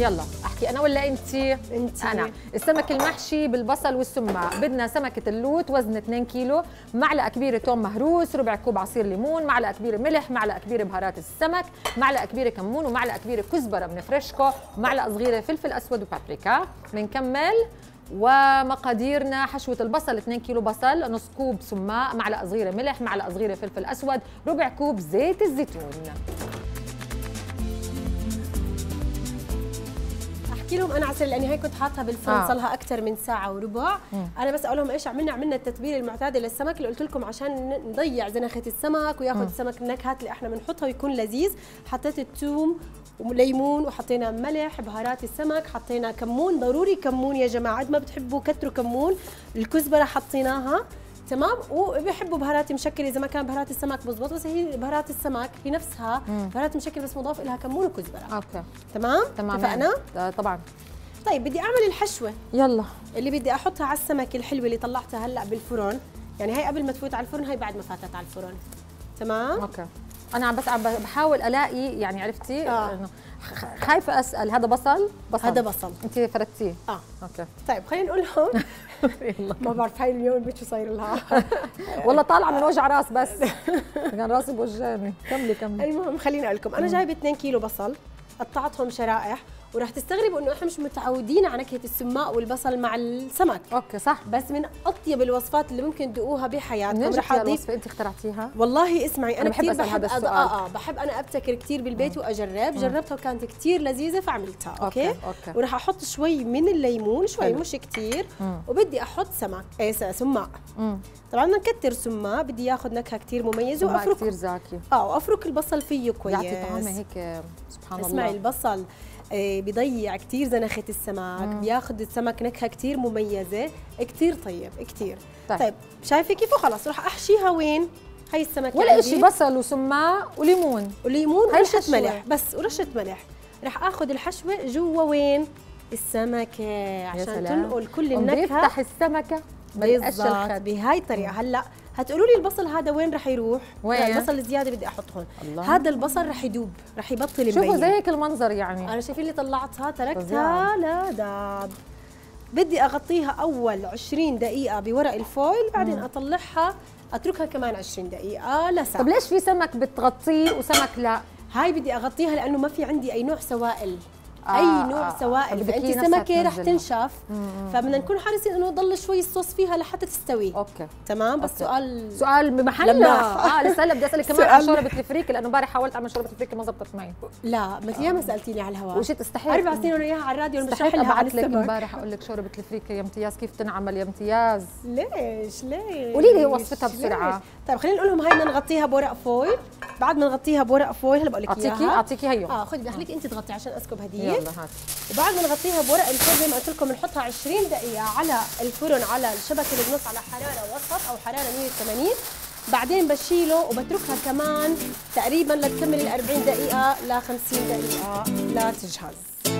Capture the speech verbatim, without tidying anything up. يلا احكي انا ولا انتي؟ انتي. انا السمك المحشي بالبصل والسماق، بدنا سمكه اللوت وزن اثنين كيلو، معلقه كبيره ثوم مهروس، ربع كوب عصير ليمون، معلقه كبيره ملح، معلقه كبيره بهارات السمك، معلقه كبيره كمون، ومعلقه كبيره كزبره من فريشكو، معلقه صغيره فلفل اسود وبابريكا. بنكمل ومقاديرنا حشوة البصل اثنين كيلو بصل، نص كوب سماق، معلقة صغيرة ملح، معلقة صغيرة فلفل أسود، ربع كوب زيت الزيتون. احكي لهم انا عسل لاني هي كنت حاطها بالفرن آه. صار لها اكثر من ساعه وربع. مم. انا بس اقول لهم ايش عملنا، عملنا التتبيله المعتاده للسمك اللي قلت لكم عشان نضيع زنخه السمك وياخذ السمك النكهات اللي احنا بنحطها ويكون لذيذ. حطيت الثوم وليمون وحطينا ملح، بهارات السمك، حطينا كمون، ضروري كمون يا جماعه، قد ما بتحبوا كتروا كمون، الكزبره حطيناها تمام، وبيحبوا بهارات مشكله اذا ما كان بهارات السمك بزبط، بس هي بهارات السمك هي نفسها مم. بهارات مشكله بس مضاف لها كمون وكزبره. اوكي تمام تمام اتفقنا طبعا. طيب بدي اعمل الحشوه يلا اللي بدي احطها على السمك الحلوه اللي طلعتها هلا بالفرن، يعني هي قبل ما تفوت على الفرن، هي بعد ما فاتت على الفرن تمام. اوكي انا عم بس عم بحاول الاقي يعني عرفتي آه. خايفه اسال. هذا بصل بصل هذا بصل انت فردتيه اه اوكي. طيب خلينا نقول لهم ما بعرف هاي اليوم شو صاير لها والله طالعه من وجع راس، بس كان راسي بوجعني. كملي كملي. المهم خليني اقول لكم انا جايبه اثنين كيلو بصل قطعتهم شرائح، وراح تستغربوا انه احنا مش متعودين على نكهه السماق والبصل مع السمك. اوكي صح، بس من اطيب الوصفات اللي ممكن تدوقوها بحياتكم. راح اضيف الوصفه انت اخترعتيها؟ والله اسمعي انا, أنا بحب اسال هذا السؤال. اه اه بحب انا ابتكر كثير بالبيت واجرب، جربتها وكانت كثير لذيذه فعملتها. اوكي اوكي, أوكي. وراح احط شوي من الليمون، شوي مش كثير، وبدي احط سمك اي سماق. طبعا بدنا نكتر سماق، بدي ياخذ نكهه كثير مميزه، وافرك كثير زاكي اه وافرك البصل فيه كويس يعطي طعمه هيك سبحان الله. اسمعي البصل بيضيع كثير زنخه السمك، بياخذ السمك نكهه كثير مميزه، كثير طيب كثير. طيب, طيب. شايفه كيف؟ خلص راح احشيها وين؟ هي السمك ولا شيء، بصل وسماق وليمون وليمون ورشه ملح بس، ورشه ملح. راح اخذ الحشوه جوا وين؟ السمكه عشان تنقل كل النكهه. بيفتح السمكه بالضبط بهاي الطريقه. هلا هتقولوا لي البصل هذا وين راح يروح؟ وين؟ البصل الزياده بدي احط هون. هذا البصل راح يدوب، راح يبطل يبين. شوفوا زي هيك المنظر يعني. انا شايفين اللي طلعتها تركتها لا داب. بدي اغطيها اول عشرين دقيقة بورق الفويل، بعدين اطلعها اتركها كمان عشرين دقيقة لساعة. طب ليش في سمك بتغطيه وسمك لا؟ هاي بدي اغطيها لانه ما في عندي اي نوع سوائل. اي آه نوع آه سوائل، فانتي سمكه رح تنشف، فبدنا نكون حريصين انه يضل شوي الصوص فيها لحتى تستوي. اوكي تمام. بس أوكي. سؤال سؤال بمحله اه لسه هلا بدي اسالك كمان عن شوربه الفريك، لانه امبارح حاولت اعمل شوربه الفريك ما زبطت معي. لا ما آه. ما سالتيني على الهواء وشت استحيت اربع سنين وانا اياها على الراديو مش رح لها على السمك. امبارح اقول لك شوربه الفريك يا امتياز كيف تنعمل يا امتياز. ليش ليش قولي لي وصفتها بسرعه. طيب خلينا نقول لهم هي بدنا نغطيها بورق فويل، بعد ما نغطيها بورق فويل هلا بقول لك اياها. اعطيكي اعطيكي هيو اه خذي خليك انت تغطي عشان اسكب هديه. وبعد ما نغطيها بورق الفويل زي ما قلت لكم بنحطها عشرين دقيقة على الفرن على الشبكه اللي بنص على حراره وسط او حراره مية وثمانين، بعدين بشيله وبتركها كمان تقريبا لتكمل ال أربعين دقيقة ل خمسين دقيقة لتجهز.